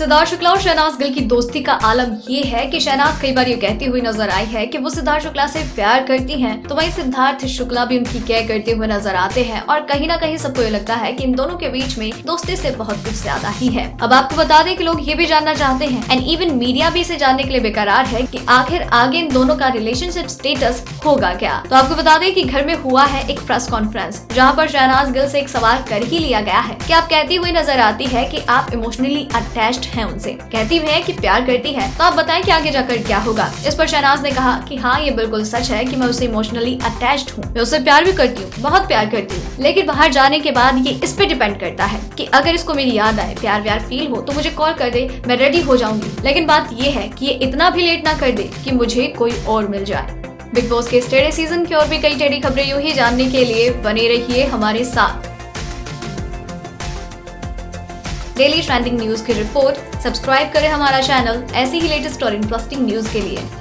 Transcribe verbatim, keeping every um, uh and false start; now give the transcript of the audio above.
सिद्धार्थ शुक्ला और शहनाज गिल की दोस्ती का आलम ये है कि शहनाज कई बार ये कहती हुई नजर आई है कि वो सिद्धार्थ शुक्ला से प्यार करती हैं, तो वहीं सिद्धार्थ शुक्ला भी उनकी केयर करते हुए नजर आते हैं और कहीं ना कहीं सबको ये लगता है कि इन दोनों के बीच में दोस्ती से बहुत कुछ ज्यादा ही है। अब आपको बता दें कि लोग ये भी जानना चाहते हैं एंड इवन मीडिया भी इसे जानने के लिए बेकरार है कि आखिर आगे इन दोनों का रिलेशनशिप स्टेटस होगा क्या। तो आपको बता दें कि घर में हुआ है एक प्रेस कॉन्फ्रेंस जहां पर शहनाज गिल से एक सवाल कर ही लिया गया है कि आप कहती हुई नजर आती है कि आप इमोशनली अटैच्ड हैं उनसे, कहती है कि प्यार करती है, तो आप बताएं कि आगे जाकर क्या होगा। इस पर शहनाज ने कहा कि हाँ, ये बिल्कुल सच है कि मैं उसे इमोशनली अटैच्ड हूँ, मैं उससे प्यार भी करती हूँ, बहुत प्यार करती हूँ, लेकिन बाहर जाने के बाद ये इस पे डिपेंड करता है कि अगर इसको मेरी याद आए, प्यार व्यार फील हो तो मुझे कॉल कर दे, मैं रेडी हो जाऊंगी। लेकिन बात ये है कि ये इतना भी लेट ना कर दे कि मुझे कोई और मिल जाए। बिग बॉस के टेढ़े सीजन की और भी कई टेढ़ी खबरें यूं ही जानने के लिए बने रहिए हमारे साथ। डेली ट्रेंडिंग न्यूज की रिपोर्ट, सब्सक्राइब करें हमारा चैनल ऐसी ही लेटेस्ट और इंटरेस्टिंग न्यूज के लिए।